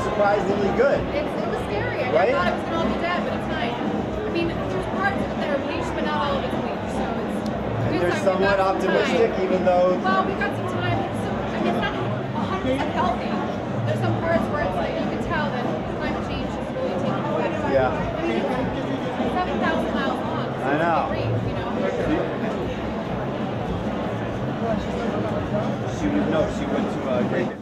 Surprisingly good. It was scary. Right? I thought it was going to all be dead, but it's nice. I mean, there's parts of it that are bleached, but not all of it's bleached. So it's like somewhat optimistic, even though. Well, we've got some time. I mean, it's not 100% healthy. There's some parts where it's like you can tell that climate change is really taking effect. Yeah. I mean, it's 7,000 miles long. So I know. It's you know. She would know. She went to Great Britain.